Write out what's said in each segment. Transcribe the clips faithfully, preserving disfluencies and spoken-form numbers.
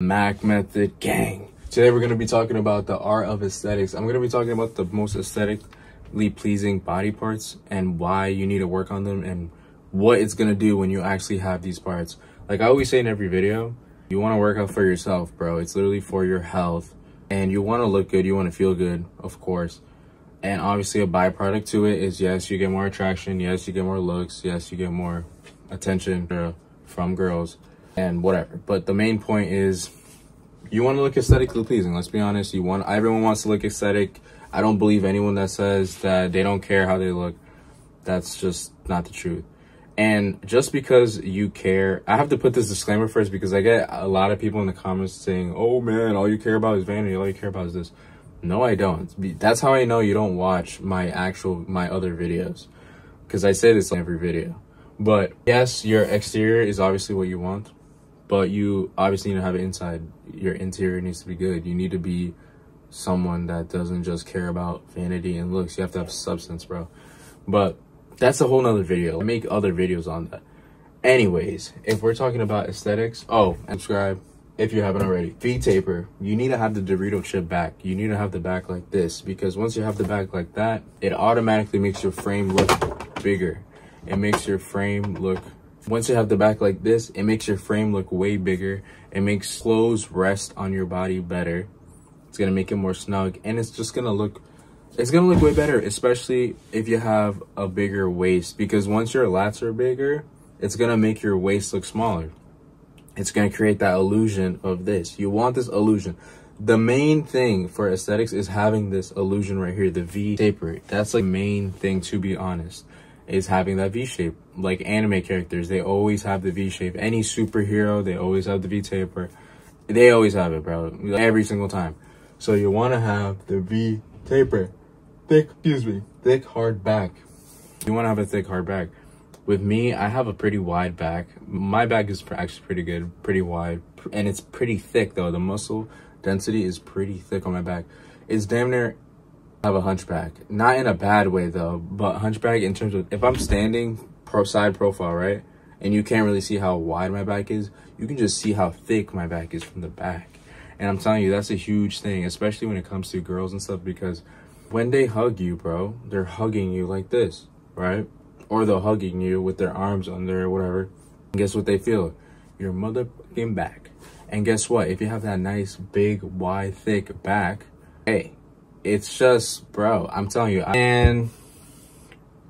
Macmethod gang. Today we're going to be talking about the art of aesthetics. I'm going to be talking about the most aesthetically pleasing body parts and why you need to work on them and what it's going to do when you actually have these parts. Like I always say in every video, you want to work out for yourself, bro. It's literally for your health, and you want to look good, you want to feel good, of course. And obviously a byproduct to it is, yes, you get more attraction, yes, you get more looks, yes, you get more attention from girls and whatever. But the main point is you want to look aesthetically pleasing. Let's be honest. You want everyone wants to look aesthetic. I don't believe anyone that says that they don't care how they look. That's just not the truth. And just because you care, I have to put this disclaimer first because I get a lot of people in the comments saying, "Oh man, all you care about is vanity. All you care about is this." No, I don't. That's how I know you don't watch my actual my other videos, because I say this in every video. But yes, your exterior is obviously what you want, but you obviously need to have it inside. Your interior needs to be good. You need to be someone that doesn't just care about vanity and looks. You have to have substance, bro. But that's a whole nother video. I make other videos on that. Anyways, if we're talking about aesthetics, oh, and subscribe if you haven't already. V taper, you need to have the Dorito chip back. You need to have the back like this, because once you have the back like that, it automatically makes your frame look bigger. It makes your frame look Once you have the back like this, it makes your frame look way bigger. It makes clothes rest on your body better. It's going to make it more snug, and it's just going to look, it's going to look way better, especially if you have a bigger waist, because once your lats are bigger, it's going to make your waist look smaller. It's going to create that illusion of this. You want this illusion. The main thing for aesthetics is having this illusion right here, the V taper. That's like the main thing, to be honest, is having that V shape. Like anime characters, they always have the V shape. Any superhero, they always have the V taper. They always have it, bro. Every single time. So you want to have the V taper. Thick, excuse me, thick hard back. You want to have a thick hard back. With me, I have a pretty wide back. My back is actually pretty good, pretty wide, and it's pretty thick though. The muscle density is pretty thick on my back. It's damn near have a hunchback, not in a bad way though, but hunchback in terms of if I'm standing pro side profile, right, and you can't really see how wide my back is, you can just see how thick my back is from the back. And I'm telling you, that's a huge thing, especially when it comes to girls and stuff, because when they hug you, bro, they're hugging you like this, right? Or they're hugging you with their arms under or whatever, and guess what they feel? Your motherfucking back. And guess what? If you have that nice big wide thick back, hey, it's just, bro, I'm telling you. I, and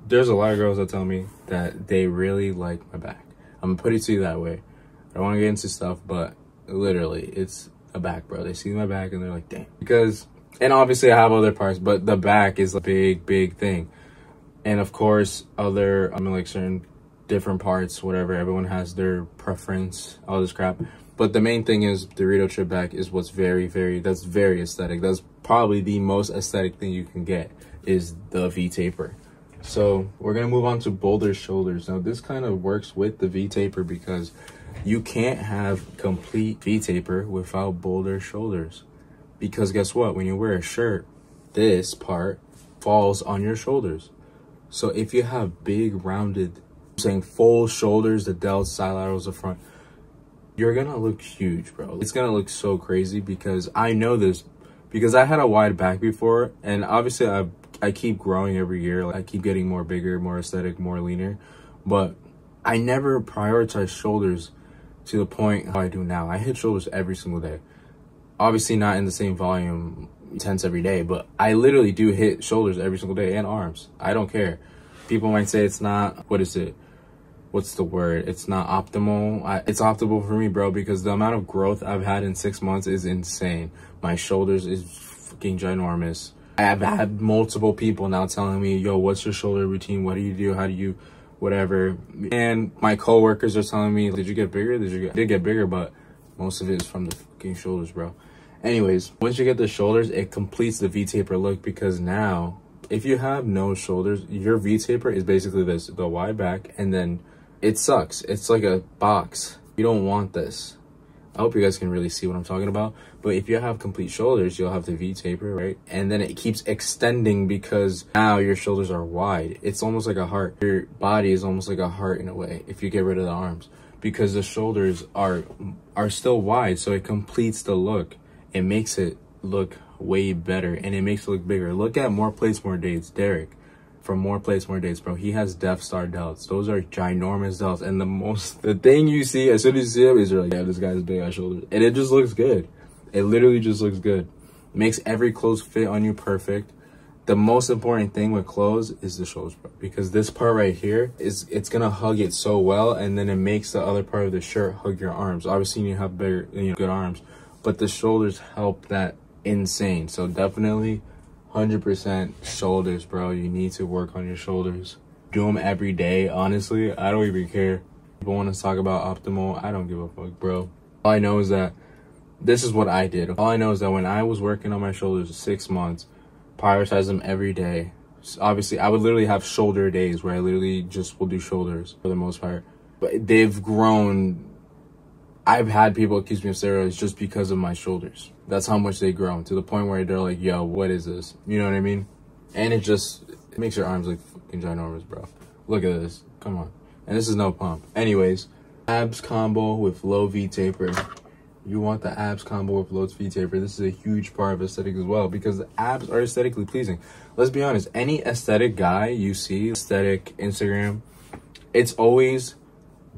there's a lot of girls that tell me that they really like my back. I'm gonna put it to you that way. I don't want to get into stuff, but literally, it's a back, bro. They see my back and they're like, dang. Because, and obviously I have other parts, but the back is a big, big thing. And of course, other, I mean, like certain different parts, whatever. Everyone has their preference, all this crap. But the main thing is Dorito chip back is what's very, very, that's very aesthetic. That's probably the most aesthetic thing you can get is the V taper. So we're going to move on to boulder shoulders. Now this kind of works with the V taper, because you can't have complete V taper without boulder shoulders. Because guess what? When you wear a shirt, this part falls on your shoulders. So if you have big rounded, I'm saying full shoulders, the delts, side laterals, the front, you're gonna look huge, bro. It's gonna look so crazy, because I know this because I had a wide back before, and obviously I I keep growing every year. Like, I keep getting more bigger, more aesthetic, more leaner, but I never prioritized shoulders to the point how I do now. I hit shoulders every single day. Obviously not in the same volume tense every day, but I literally do hit shoulders every single day, and arms. I don't care. People might say it's not, what is it? What's the word? It's not optimal. I, it's optimal for me, bro, because the amount of growth I've had in six months is insane. My shoulders is fucking ginormous. I've had multiple people now telling me, yo, what's your shoulder routine? What do you do? How do you, whatever. And my coworkers are telling me, did you get bigger? Did you get, did get bigger? But most of it is from the fucking shoulders, bro. Anyways, once you get the shoulders, it completes the V-taper look, because now, if you have no shoulders, your V-taper is basically this, the wide back, and then it sucks. It's like a box. You don't want this. I hope you guys can really see what I'm talking about. But if you have complete shoulders, you'll have the V taper, right? And then it keeps extending, because now your shoulders are wide. It's almost like a heart. Your body is almost like a heart in a way if you get rid of the arms. because the shoulders are are still wide, so it completes the look. It makes it look way better, and it makes it look bigger. Look at More Plates, More Dates, Derek from More Plates, More Dates, bro. He has Death Star delts. Those are ginormous delts, and the most the thing you see as soon as you see him is you're like, yeah, this guy's big ass shoulders, and it just looks good. It literally just looks good. It makes every clothes fit on you perfect. The most important thing with clothes is the shoulders, bro, because this part right here is it's gonna hug it so well, and then it makes the other part of the shirt hug your arms. Obviously, you have bigger, you know, good arms, but the shoulders help that insane. So definitely, one hundred percent shoulders, bro. You need to work on your shoulders. Do them every day. Honestly, I don't even care. People want to talk about optimal. I don't give a fuck, bro. All I know is that this is what I did. All I know is that when I was working on my shoulders six months. Prioritize them every day. So obviously, I would literally have shoulder days where I literally just will do shoulders for the most part. But they've grown. I've had people accuse me of steroids just because of my shoulders. That's how much they've grown, to the point where they're like, yo, what is this? You know what I mean? And it just it makes your arms look fucking ginormous, bro. Look at this. Come on. And this is no pump. Anyways, abs combo with low V taper. You want the abs combo with low V taper. This is a huge part of aesthetic as well, because the abs are aesthetically pleasing. Let's be honest, any aesthetic guy you see, aesthetic Instagram, it's always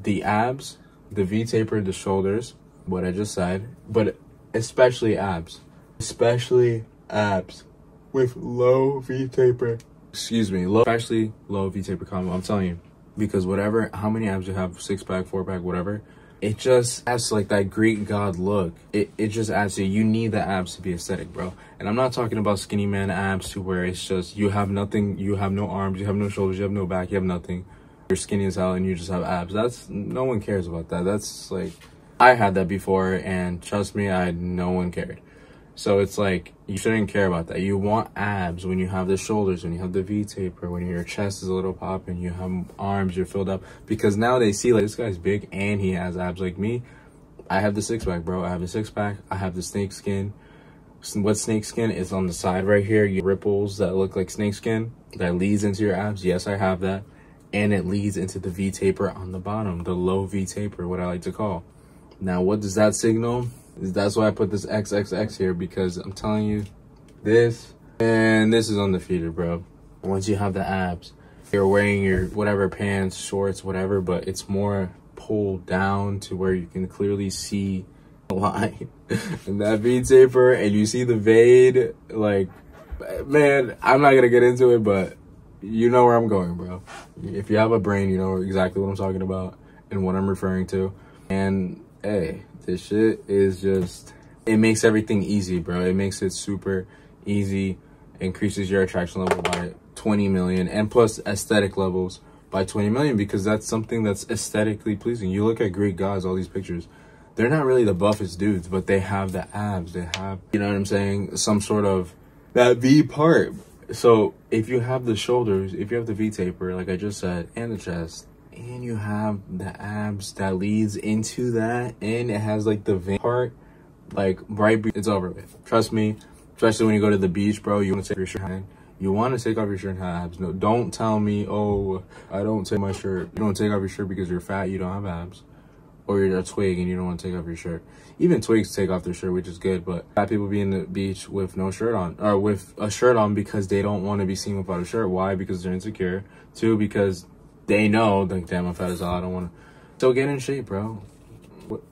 the abs, the V taper, the shoulders, what I just said, but especially abs, especially abs with low V taper. Excuse me, low, especially low V taper combo. I'm telling you, because whatever, how many abs you have, six pack, four pack, whatever. It just adds like that Greek god look. It, it just adds to, you need the abs to be aesthetic, bro. And I'm not talking about skinny man abs to where it's just, you have nothing, you have no arms, you have no shoulders, you have no back, you have nothing. You're skinny as hell and you just have abs. That's, no one cares about that. That's like, I had that before, and trust me, I no one cared. So it's like, you shouldn't care about that. You want abs when you have the shoulders, when you have the V-taper, when your chest is a little popping, you have arms, you're filled up. Because now they see, like, this guy's big and he has abs like me. I have the six-pack, bro. I have the six-pack. I have the snake skin. What snake skin is on the side right here. You ripples that look like snake skin that leads into your abs. Yes, I have that. And it leads into the V-taper on the bottom, the low V-taper, what I like to call. Now, what does that signal? That's why I put this triple X here, because I'm telling you, this and this is undefeated, bro. Once you have the abs, you're wearing your whatever pants, shorts, whatever, but it's more pulled down to where you can clearly see the line and that V taper, and you see the vein. Like, man, I'm not gonna get into it, but you know where I'm going, bro. If you have a brain, you know exactly what I'm talking about and what I'm referring to. And hey, this shit is just, it makes everything easy, bro. It makes it super easy, increases your attraction level by twenty million, and plus aesthetic levels by twenty million, because that's something that's aesthetically pleasing. You look at Greek gods, all these pictures, they're not really the buffest dudes, but they have the abs, they have, you know what I'm saying, some sort of that V part. So if you have the shoulders, if you have the V taper, like I just said, and the chest, and you have the abs that leads into that, and it has like the vein part, like right, it's over with. Trust me, especially when you go to the beach, bro, you want to take your shirt hang. You want to take off your shirt and have abs. No, don't tell me, oh, I don't take my shirt. You don't take off your shirt because you're fat, you don't have abs. Or you're a twig and you don't want to take off your shirt. Even twigs take off their shirt, which is good, but fat people be in the beach with no shirt on, or with a shirt on, because they don't want to be seen without a shirt. Why? Because they're insecure. Two, because they know, like, damn, I'm fat as hell, I don't want to. So get in shape, bro.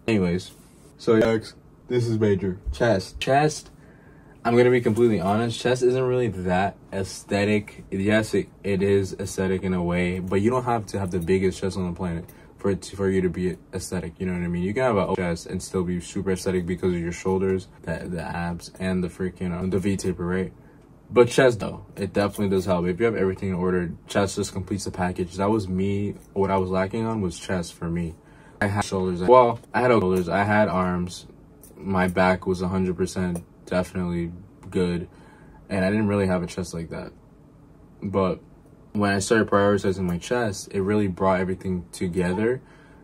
Anyways, so next, this is major. Chest. Chest, I'm going to be completely honest, chest isn't really that aesthetic. Yes, it, it is aesthetic in a way, but you don't have to have the biggest chest on the planet for it to, for you to be aesthetic. You know what I mean? You can have a chest and still be super aesthetic because of your shoulders, the, the abs, and the freaking, uh, the V-taper, right? But chest, though, it definitely does help. If you have everything in order, chest just completes the package. That was me. What I was lacking on was chest for me. I had shoulders. Well, I had shoulders. I had arms. My back was one hundred percent definitely good. And I didn't really have a chest like that. But when I started prioritizing my chest, it really brought everything together.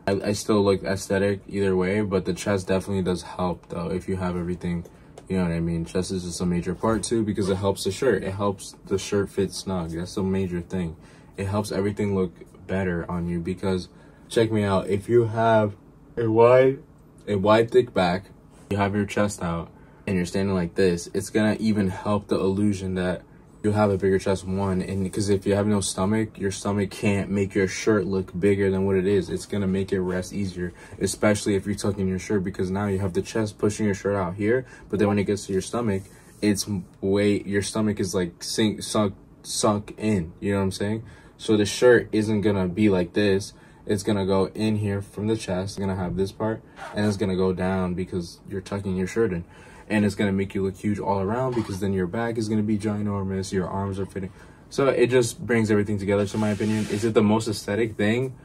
I, I still look aesthetic either way, but the chest definitely does help, though, if you have everything. You know what I mean? Chest is just a major part too, because it helps the shirt. It helps the shirt fit snug. That's a major thing. It helps everything look better on you, because Check me out. If you have a wide, a wide thick back, you have your chest out, and you're standing like this, it's gonna even help the illusion that you have a bigger chest, one, and because if you have no stomach, your stomach can't make your shirt look bigger than what it is. It's gonna make it rest easier, especially if you're tucking your shirt, because now you have the chest pushing your shirt out here, but then when it gets to your stomach, it's way, your stomach is like sink, sunk, sunk in, you know what I'm saying? So the shirt isn't gonna be like this. It's gonna go in here from the chest, it's gonna have this part, and it's gonna go down because you're tucking your shirt in. And it's gonna make you look huge all around, because then your back is gonna be ginormous, your arms are fitting. So it just brings everything together, so in my opinion. Is it the most aesthetic thing?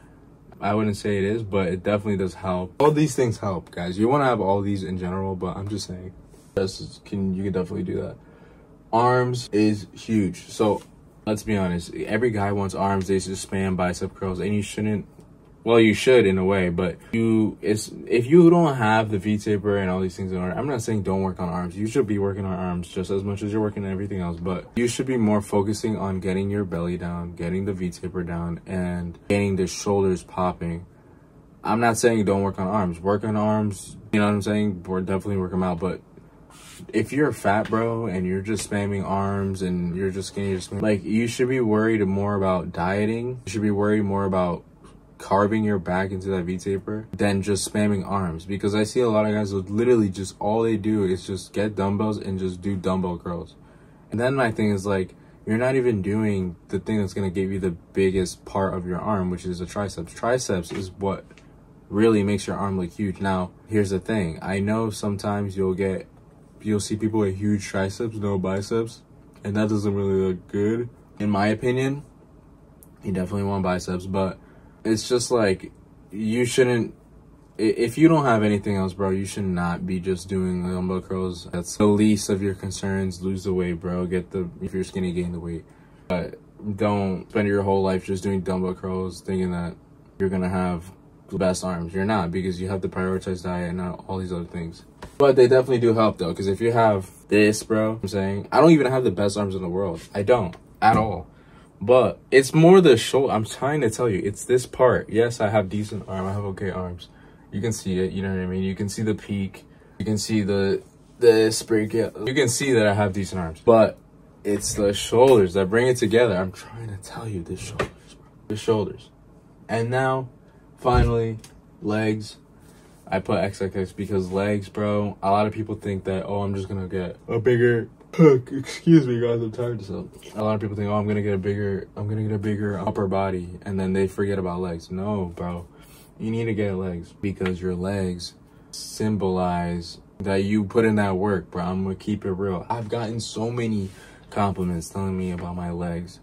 I wouldn't say it is, but it definitely does help. All these things help, guys. You wanna have all these in general, but I'm just saying, just can, you can definitely do that. Arms is huge. So let's be honest, every guy wants arms, they just spam bicep curls, and you shouldn't. Well, you should in a way, but you it's if you don't have the V-taper and all these things in order, I'm not saying don't work on arms. You should be working on arms just as much as you're working on everything else, but you should be more focusing on getting your belly down, getting the V-taper down, and getting the shoulders popping. I'm not saying don't work on arms. Work on arms, you know what I'm saying? We're definitely working them out, but if you're fat, bro, and you're just spamming arms and you're just skinny, you're spamming, like, you should be worried more about dieting. You should be worried more about carving your back into that V-taper than just spamming arms, because I see a lot of guys who literally just all they do is just get dumbbells and just do dumbbell curls. And then my thing is, like, you're not even doing the thing that's going to give you the biggest part of your arm, which is the triceps. Triceps is what really makes your arm look huge. Now, here's the thing. I know sometimes you'll get, you'll see people with huge triceps, no biceps, and that doesn't really look good. In my opinion, you definitely want biceps, but it's just like, you shouldn't, if you don't have anything else, bro, you should not be just doing dumbbell curls. That's the least of your concerns. Lose the weight, bro. Get the, if you're skinny, gain the weight. But don't spend your whole life just doing dumbbell curls thinking that you're gonna have the best arms. You're not, because you have to prioritize diet and all these other things. But they definitely do help though, because if you have this, bro, I'm saying, I don't even have the best arms in the world. I don't at all. But it's more the shoulder. I'm trying to tell you, it's this part. Yes, I have decent arm. I have okay arms. You can see it. You know what I mean? You can see the peak. You can see the this breakout. You can see that I have decent arms. But it's the shoulders that bring it together. I'm trying to tell you, the shoulders, bro. The shoulders. And now, finally, legs. I put X X X because legs, bro. A lot of people think that, oh, I'm just gonna get a bigger. Excuse me, guys, I'm tired. So a lot of people think, oh, I'm gonna get a bigger, I'm gonna get a bigger upper body, and then they forget about legs. No, bro, you need to get legs, because your legs symbolize that you put in that work, bro. I'm gonna keep it real. I've gotten so many compliments telling me about my legs,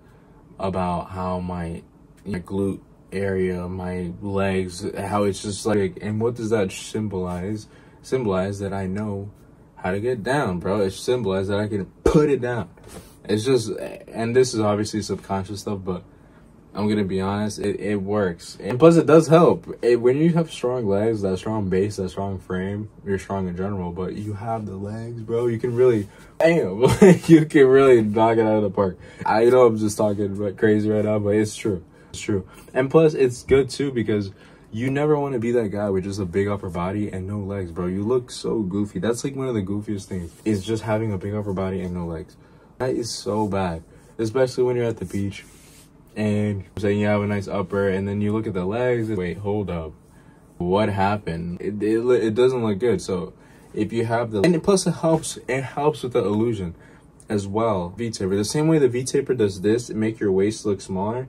about how my, my glute area, my legs, how it's just like, and what does that symbolize? Symbolize that I know how to get down, bro. It symbolized that I can put it down. It's just, and this is obviously subconscious stuff, but I'm gonna be honest, it, it works. And plus it does help. It, when you have strong legs, that strong base, that strong frame, you're strong in general, but you have the legs, bro, you can really, damn, you can really knock it out of the park. I know I'm just talking crazy right now, but it's true, it's true. And plus it's good too, because you never want to be that guy with just a big upper body and no legs, bro. You look so goofy. That's like one of the goofiest things, is just having a big upper body and no legs. That is so bad, especially when you're at the beach and saying you have a nice upper, and then you look at the legs and wait, hold up, what happened? It, it, it doesn't look good. So if you have the, and plus it helps, it helps with the illusion as well. V-taper, the same way the V-taper does this, make your waist look smaller,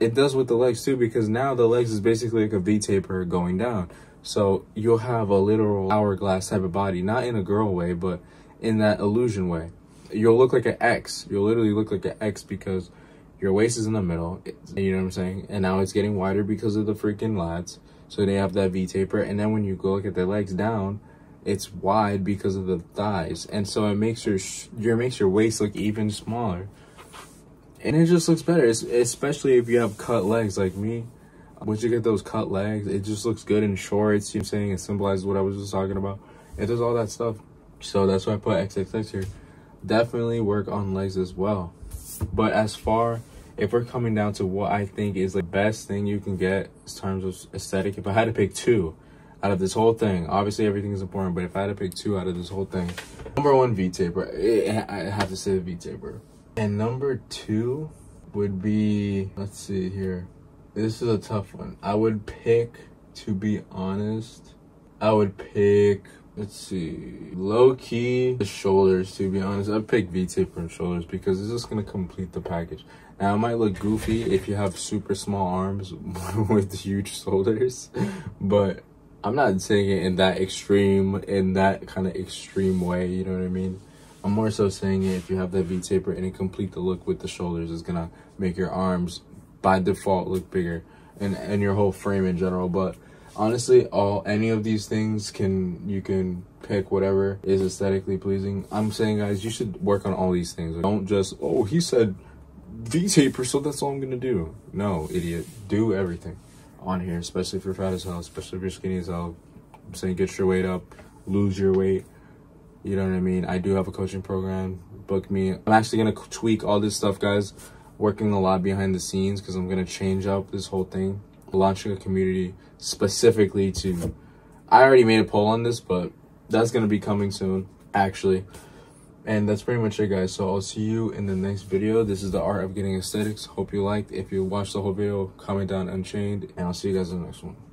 it does with the legs too, because now the legs is basically like a V-taper going down. So you'll have a literal hourglass type of body, not in a girl way, but in that illusion way. You'll look like an X. You'll literally look like an X, because your waist is in the middle, you know what I'm saying? And now it's getting wider because of the freaking lats. So they have that V-taper. And then when you go look at their legs down, it's wide because of the thighs. And so it makes your, your, makes your waist look even smaller. And it just looks better, it's, especially if you have cut legs like me. Once you get those cut legs, it just looks good in shorts, you know what I'm saying? It symbolizes what I was just talking about. It does all that stuff. So that's why I put X X X here. Definitely work on legs as well. But as far if we're coming down to what I think is the best thing you can get in terms of aesthetic, if I had to pick two out of this whole thing, obviously everything is important, but if I had to pick two out of this whole thing, number one, V-taper. I have to say V-taper. And number two would be, let's see here. This is a tough one. I would pick, to be honest, I would pick, let's see, low-key, the shoulders, to be honest. I'd pick V-taper and shoulders because it's just going to complete the package. Now, it might look goofy if you have super small arms with huge shoulders, but I'm not saying it in that extreme, in that kind of extreme way, you know what I mean? I'm more so saying it if you have that V-taper and it complete the look with the shoulders, it's gonna make your arms by default look bigger and, and your whole frame in general. But honestly, all any of these things can, you can pick whatever is aesthetically pleasing. I'm saying, guys, you should work on all these things. Don't just, oh, he said V-taper, so that's all I'm gonna do. No, idiot, do everything on here, especially if you're fat as hell, especially if you're skinny as hell. I'm saying get your weight up, lose your weight, you know what I mean? I do have a coaching program, book me. I'm actually gonna tweak all this stuff, guys, working a lot behind the scenes because I'm gonna change up this whole thing. Launching a community specifically to, I already made a poll on this, but that's gonna be coming soon, actually. And that's pretty much it, guys. So I'll see you in the next video. This is The Art of Getting Aesthetics. Hope you liked. If you watched the whole video, comment down Unchained. And I'll see you guys in the next one.